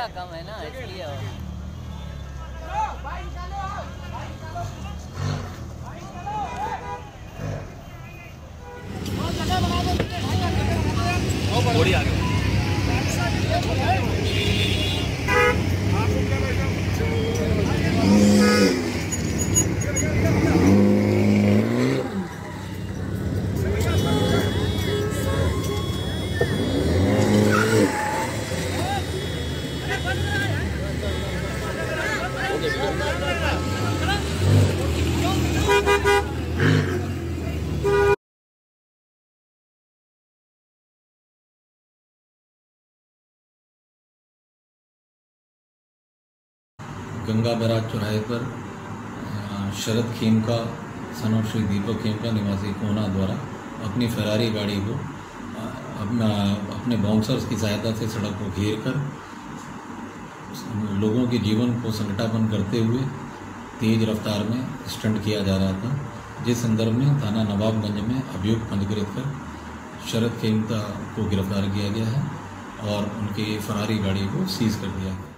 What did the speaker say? का कम है ना, इसलिए थोड़ी आगे गंगा बराज चौराहे पर शरद खेमका सन ऑफ श्री दीपक खेमका निवासी कोना द्वारा अपनी फेरारी गाड़ी को अपने बाउंसर्स की सहायता से सड़क को घेर कर लोगों के जीवन को संकटापन्न करते हुए तेज रफ्तार में स्टंट किया जा रहा था, जिस संदर्भ में थाना नवाबगंज में अभियोग पंजीकृत कर शरद खेमका को गिरफ्तार किया गया है और उनके फरारी गाड़ी को सीज कर दिया गया।